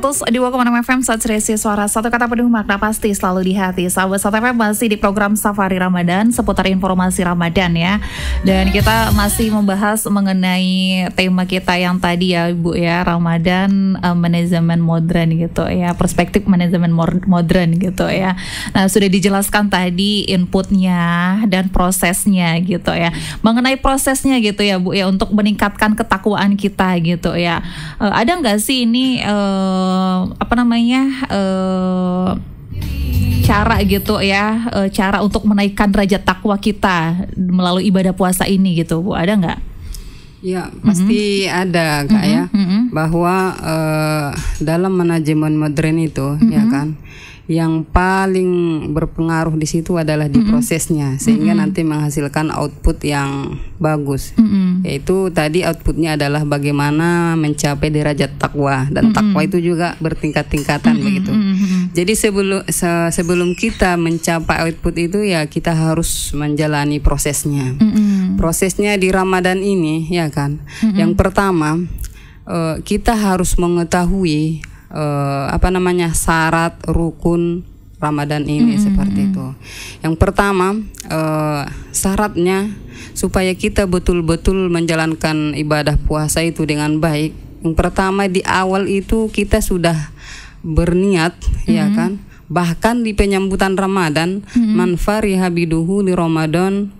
102.6 FM saat serisi suara satu kata penuh makna pasti selalu di hati. Sahabat StArt FM masih di program Safari Ramadan seputar informasi Ramadan ya. Dan kita masih membahas mengenai tema kita yang tadi ya Ibu ya, Ramadan manajemen modern gitu ya, perspektif manajemen modern gitu ya. Nah, sudah dijelaskan tadi inputnya dan prosesnya gitu ya. Mengenai prosesnya gitu ya Bu ya, untuk meningkatkan ketakwaan kita gitu ya. Ada nggak sih ini cara gitu ya, cara untuk menaikkan derajat takwa kita melalui ibadah puasa ini gitu Bu, ada nggak? Ya pasti ada Kak ya, bahwa dalam manajemen modern itu ya kan, yang paling berpengaruh di situ adalah di prosesnya, sehingga nanti menghasilkan output yang bagus. Yaitu tadi outputnya adalah bagaimana mencapai derajat takwa, dan takwa itu juga bertingkat-tingkatan begitu. Jadi sebelum kita mencapai output itu ya kita harus menjalani prosesnya. Prosesnya di Ramadan ini ya kan, yang pertama kita harus mengetahui syarat rukun Ramadan ini seperti itu. Yang pertama syaratnya supaya kita betul-betul menjalankan ibadah puasa itu dengan baik. Yang pertama di awal itu kita sudah berniat ya kan. Bahkan di penyambutan Ramadan, man fariha biduhu di Ramadan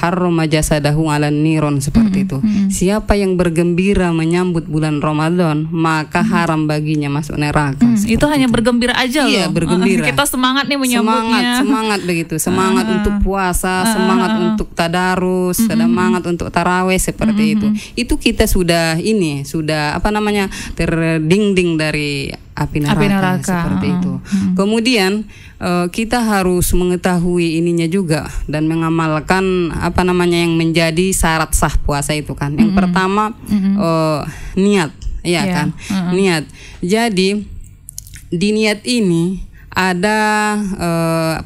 harrama jasadahu ala niron, seperti itu. Siapa yang bergembira menyambut bulan Ramadan, maka haram baginya masuk neraka. Itu hanya bergembira aja loh. Iya, bergembira. Kita semangat nih menyambutnya. Semangat begitu. Semangat untuk puasa, semangat untuk tadarus, semangat untuk tarawih, seperti itu. Itu kita sudah ini, sudah terdinding dari api neraka seperti itu. Kemudian kita harus mengetahui ininya juga dan mengamalkan yang menjadi syarat sah puasa itu kan. Yang pertama niat, ya kan? Niat. Jadi di niat ini ada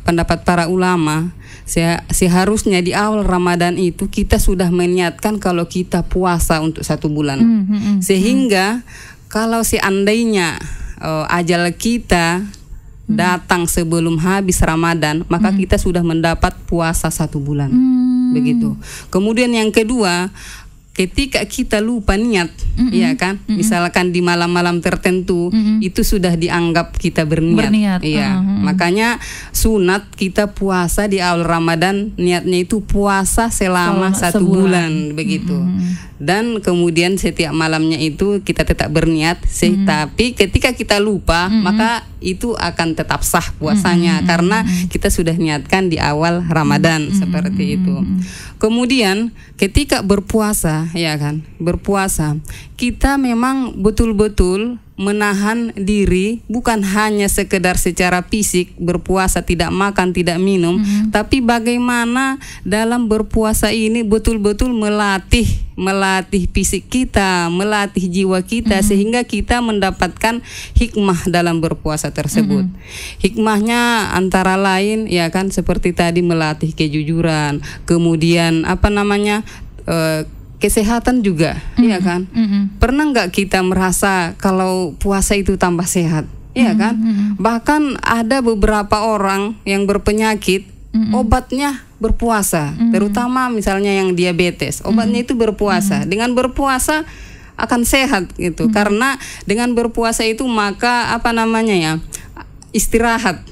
pendapat para ulama, seharusnya di awal Ramadan itu kita sudah meniatkan kalau kita puasa untuk satu bulan. Sehingga kalau seandainya ajal kita datang sebelum habis Ramadan, maka kita sudah mendapat puasa satu bulan, begitu. Kemudian yang kedua, ketika kita lupa niat, ya kan, misalkan di malam-malam tertentu, itu sudah dianggap kita berniat. Iya, makanya sunat kita puasa di awal Ramadan, niatnya itu puasa selama satu bulan, begitu. Dan kemudian setiap malamnya itu kita tetap berniat, tapi ketika kita lupa, maka itu akan tetap sah puasanya, karena kita sudah niatkan di awal Ramadan, seperti itu. Kemudian ketika berpuasa, ya kan, berpuasa kita memang betul-betul menahan diri, bukan hanya sekedar secara fisik berpuasa tidak makan tidak minum, tapi bagaimana dalam berpuasa ini betul-betul melatih fisik kita, melatih jiwa kita, sehingga kita mendapatkan hikmah dalam berpuasa tersebut. Hikmahnya antara lain ya kan, seperti tadi melatih kejujuran, kemudian kesehatan juga, ya kan. Pernah nggak kita merasa kalau puasa itu tambah sehat, ya kan? Bahkan ada beberapa orang yang berpenyakit, obatnya berpuasa, terutama misalnya yang diabetes, obatnya itu berpuasa. Dengan berpuasa akan sehat gitu, karena dengan berpuasa itu maka istirahat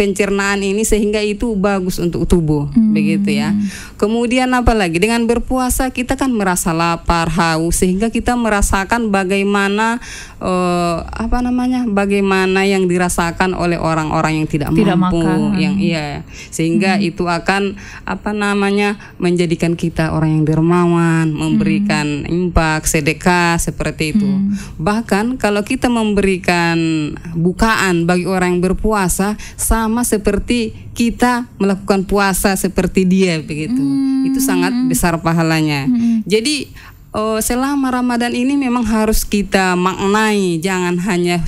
pencernaan ini, sehingga itu bagus untuk tubuh, begitu ya. Kemudian apalagi dengan berpuasa kita kan merasa lapar, haus, sehingga kita merasakan bagaimana bagaimana yang dirasakan oleh orang-orang yang tidak mampu makan. Yang iya, sehingga itu akan menjadikan kita orang yang dermawan, memberikan impak, sedekah, seperti itu. Bahkan kalau kita memberikan bukaan bagi orang yang berpuasa, sama seperti kita melakukan puasa seperti dia, begitu. Itu sangat besar pahalanya. Jadi selama Ramadan ini memang harus kita maknai, jangan hanya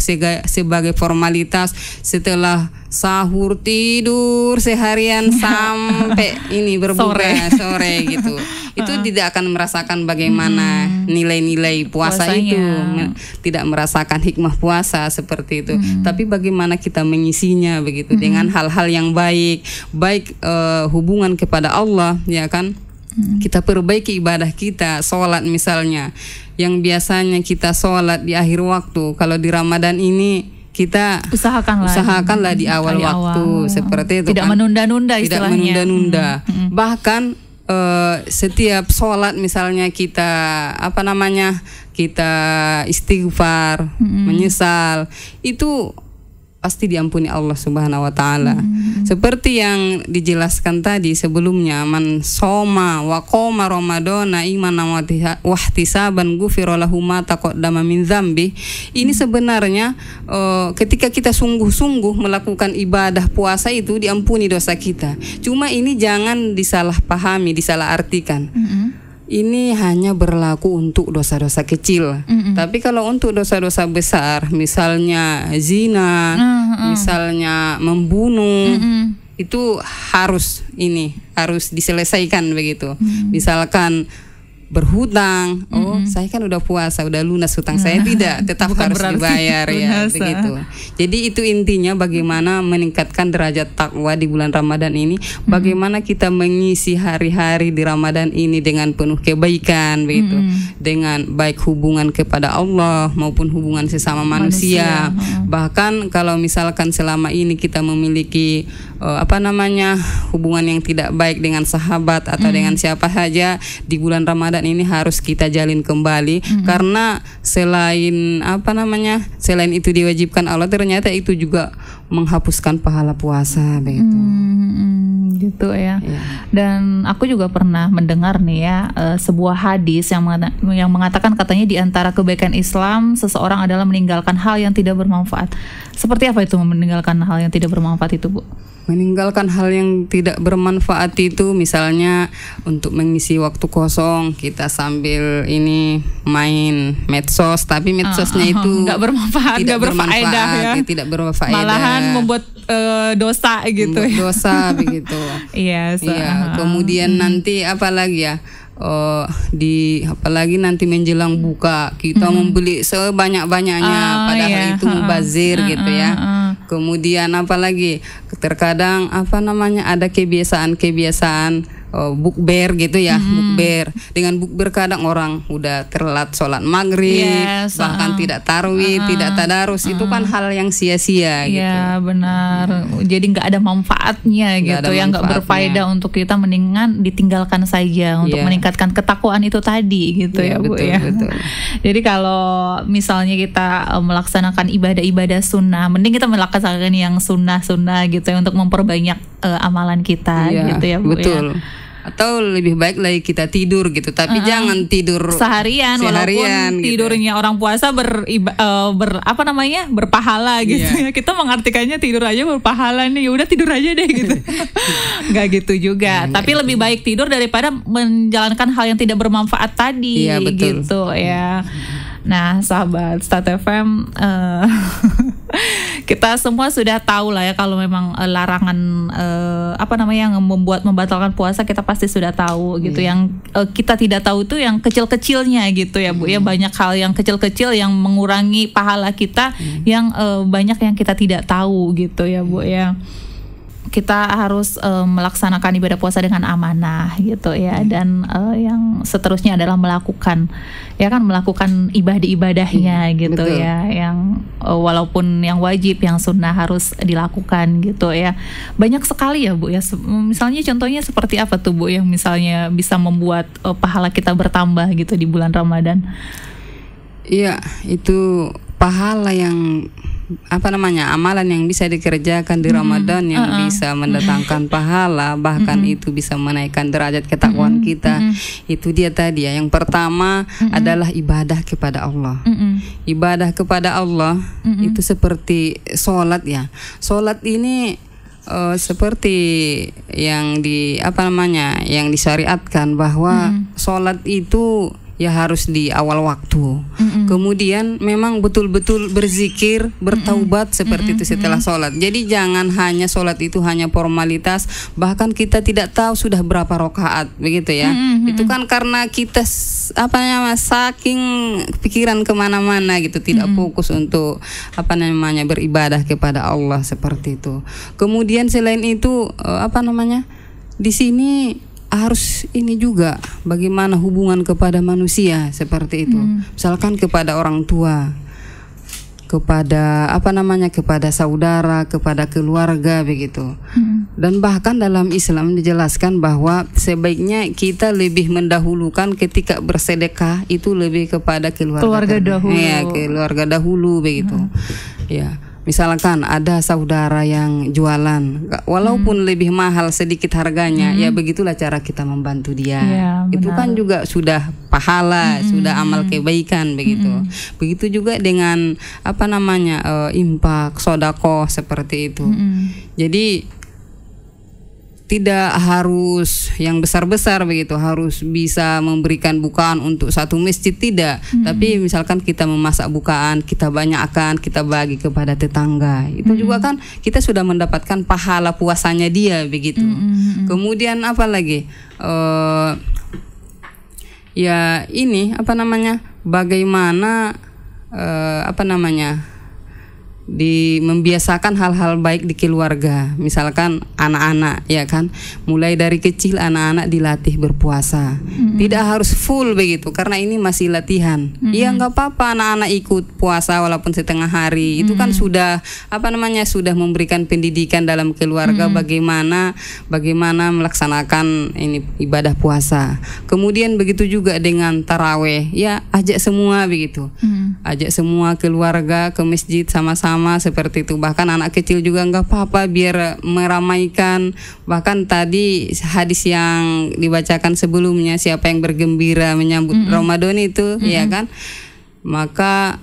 sebagai formalitas setelah sahur tidur seharian sampai ini berbuka sore gitu. Itu tidak akan merasakan bagaimana nilai-nilai puasa itu, tidak merasakan hikmah puasa seperti itu. Tapi bagaimana kita mengisinya begitu dengan hal-hal yang baik, hubungan kepada Allah, ya kan? Kita perbaiki ibadah kita, sholat misalnya, yang biasanya kita sholat di akhir waktu, kalau di Ramadan ini kita usahakanlah di awal waktu, seperti itu. Tidak menunda-nunda istilahnya. Tidak menunda-nunda. Bahkan setiap sholat misalnya kita kita istighfar, menyesal, itu pasti diampuni Allah Subhanahu wa taala. Seperti yang dijelaskan tadi sebelumnya, man soma wa qoma ramadana imanan wa ihtisaban ghufira lahu ma taqaddama min dzambi. Ini sebenarnya ketika kita sungguh-sungguh melakukan ibadah puasa itu diampuni dosa kita. Cuma ini jangan disalahpahami, disalahartikan. Ini hanya berlaku untuk dosa-dosa kecil. Tapi kalau untuk dosa-dosa besar, misalnya zina, misalnya membunuh, itu harus diselesaikan begitu. Misalkan berhutang, saya kan udah puasa, udah lunas hutang saya, tidak, tetap harus dibayar ya, begitu. Jadi itu intinya bagaimana meningkatkan derajat takwa di bulan Ramadan ini, bagaimana kita mengisi hari-hari di Ramadan ini dengan penuh kebaikan begitu, dengan baik hubungan kepada Allah maupun hubungan sesama manusia. Bahkan kalau misalkan selama ini kita memiliki hubungan yang tidak baik dengan sahabat atau dengan siapa saja, di bulan Ramadan ini harus kita jalin kembali, karena selain itu diwajibkan Allah, ternyata itu juga menghapuskan pahala puasa begitu. Gitu ya. Dan aku juga pernah mendengar nih ya, sebuah hadis yang mengatakan katanya di antara kebaikan Islam seseorang adalah meninggalkan hal yang tidak bermanfaat. Seperti apa itu meninggalkan hal yang tidak bermanfaat itu, Bu? Meninggalkan hal yang tidak bermanfaat itu misalnya untuk mengisi waktu kosong kita sambil ini main medsos, tapi medsosnya itu nggak bermanfaat, tidak bermanfaat ya. Tidak bermanfaat, malahan membuat dosa gitu, membuat dosa begitu. Iya. Kemudian nanti apalagi ya, apalagi nanti menjelang buka kita membeli sebanyak-banyaknya, padahal itu mubazir gitu ya. Kemudian apalagi terkadang ada kebiasaan-kebiasaan bukber gitu ya, bukber. Dengan bukber kadang orang udah terlambat sholat maghrib, bahkan tidak tarawih, tidak tadarus, itu kan hal yang sia-sia gitu. Iya, benar. Jadi nggak ada manfaatnya gitu, yang nggak berfaedah untuk kita, mendingan ditinggalkan saja untuk meningkatkan ketakwaan itu tadi gitu ya, Bu. Betul. Jadi kalau misalnya kita melaksanakan ibadah-ibadah sunnah, mending kita melaksanakan yang sunnah-sunnah gitu ya, untuk memperbanyak amalan kita gitu ya, Bu. Betul. Atau lebih baik lagi kita tidur gitu, tapi jangan tidur seharian, walaupun tidurnya orang puasa berpahala gitu ya. Kita mengartikannya tidur aja berpahala nih, udah tidur aja deh gitu. Nggak gitu juga, tapi lebih baik tidur daripada menjalankan hal yang tidak bermanfaat tadi gitu ya. Nah, sahabat StArt FM, kita semua sudah tahu lah ya, kalau memang larangan yang membatalkan puasa kita pasti sudah tahu gitu. Yang kita tidak tahu itu yang kecil-kecilnya gitu ya, Bu. Ya, banyak hal yang kecil-kecil yang mengurangi pahala kita, yang banyak yang kita tidak tahu gitu ya, Bu ya. Kita harus melaksanakan ibadah puasa dengan amanah gitu ya, dan yang seterusnya adalah melakukan ibadah-ibadahnya gitu ya, yang walaupun yang wajib, yang sunnah harus dilakukan gitu ya. Banyak sekali ya, Bu ya, misalnya contohnya seperti apa tuh, Bu, yang misalnya bisa membuat pahala kita bertambah gitu di bulan Ramadan? Iya, itu pahala yang amalan yang bisa dikerjakan di Ramadan yang bisa mendatangkan pahala, bahkan itu bisa menaikkan derajat ketakwaan kita. Itu dia tadi ya, yang pertama adalah ibadah kepada Allah. Ibadah kepada Allah itu seperti sholat ya. Sholat ini seperti yang disyariatkan bahwa sholat itu ya harus di awal waktu. Kemudian memang betul-betul berzikir, bertaubat seperti itu setelah sholat. Jadi jangan hanya sholat itu hanya formalitas, bahkan kita tidak tahu sudah berapa rokaat begitu ya. Itu kan karena kita saking pikiran kemana-mana gitu, tidak fokus untuk beribadah kepada Allah seperti itu. Kemudian selain itu di sini harus ini juga bagaimana hubungan kepada manusia seperti itu. Misalkan kepada orang tua, kepada kepada saudara, kepada keluarga begitu. Dan bahkan dalam Islam dijelaskan bahwa sebaiknya kita lebih mendahulukan ketika bersedekah itu lebih kepada keluarga dahulu. Ya, keluarga dahulu begitu. Ya. Misalkan ada saudara yang jualan, walaupun lebih mahal sedikit harganya, ya begitulah cara kita membantu dia. Ya, itu kan juga sudah pahala, sudah amal kebaikan begitu. Begitu juga dengan infak, sodakoh seperti itu. Jadi tidak harus yang besar-besar begitu, harus bisa memberikan bukaan untuk satu masjid, tidak. Tapi misalkan kita memasak bukaan, kita banyakkan, kita bagi kepada tetangga. Itu juga kan kita sudah mendapatkan pahala puasanya dia begitu. Kemudian apalagi ya ini bagaimana membiasakan hal-hal baik di keluarga. Misalkan anak-anak, ya kan, mulai dari kecil anak-anak dilatih berpuasa. Tidak harus full begitu, karena ini masih latihan. Ya nggak apa-apa anak-anak ikut puasa walaupun setengah hari. Itu kan sudah sudah memberikan pendidikan dalam keluarga bagaimana melaksanakan ini ibadah puasa. Kemudian begitu juga dengan taraweh. Ya ajak semua begitu, ajak semua keluarga ke masjid sama-sama seperti itu. Bahkan anak kecil juga nggak apa-apa biar meramaikan. Bahkan tadi hadis yang dibacakan sebelumnya, siapa yang bergembira menyambut Ramadan itu, ya kan, maka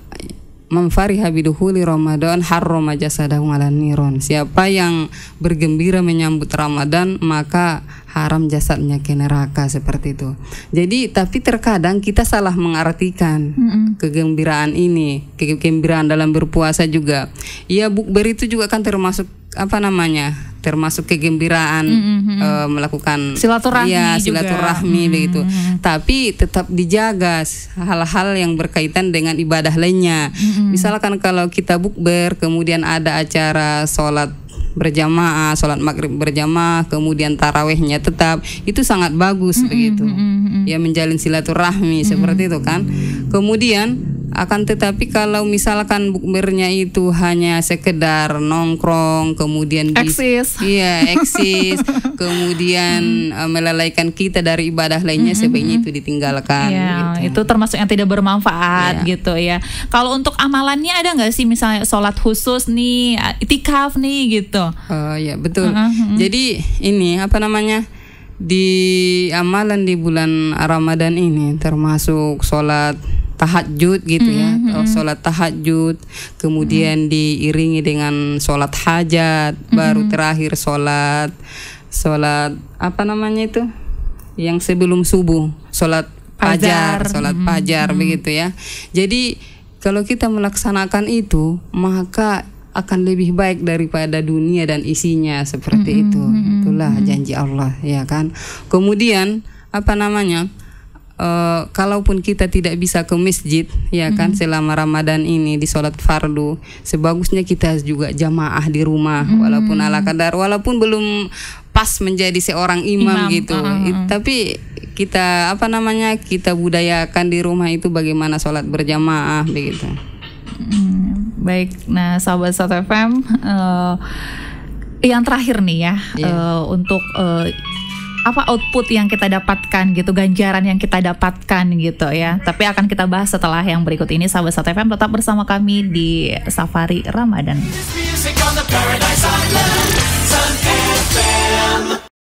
memfariha biduhuli Ramadan harrama jasadahu 'alan niron. Siapa yang bergembira menyambut Ramadan maka haram jasadnya ke neraka seperti itu. Jadi tapi terkadang kita salah mengartikan kegembiraan ini, kegembiraan dalam berpuasa juga. Iya, bukber itu juga kan termasuk termasuk kegembiraan, melakukan silaturahmi, ya, silaturahmi begitu. Tapi tetap dijaga hal-hal yang berkaitan dengan ibadah lainnya. Misalkan kalau kita bukber kemudian ada acara sholat berjamaah, sholat maghrib berjamaah, kemudian tarawehnya tetap, itu sangat bagus begitu. Ya, menjalin silaturahmi seperti itu kan. Kemudian akan tetapi kalau misalkan bukbernya itu hanya sekedar nongkrong, kemudian eksis kemudian melalaikan kita dari ibadah lainnya, sebaiknya itu ditinggalkan. Itu termasuk yang tidak bermanfaat gitu ya. Kalau untuk amalannya ada nggak sih, misalnya sholat khusus nih, itikaf nih gitu? Ya betul. Jadi ini di amalan di bulan Ramadan ini termasuk sholat tahajud gitu ya, sholat tahajud, kemudian diiringi dengan sholat hajat, baru terakhir sholat yang sebelum subuh, sholat fajar, begitu ya. Jadi kalau kita melaksanakan itu maka akan lebih baik daripada dunia dan isinya seperti itu. Itulah janji Allah, ya kan. Kemudian kalaupun kita tidak bisa ke masjid, ya kan, selama Ramadan ini di sholat fardu, sebagusnya kita juga jamaah di rumah, walaupun ala kadar, walaupun belum pas menjadi seorang imam gitu. Tapi kita kita budayakan di rumah itu bagaimana sholat berjamaah begitu. Baik, nah sahabat StArt FM, yang terakhir nih ya, untuk output yang kita dapatkan gitu, ganjaran yang kita dapatkan gitu ya. Tapi akan kita bahas setelah yang berikut ini. Sahabat StArt FM tetap bersama kami di Safari Ramadan.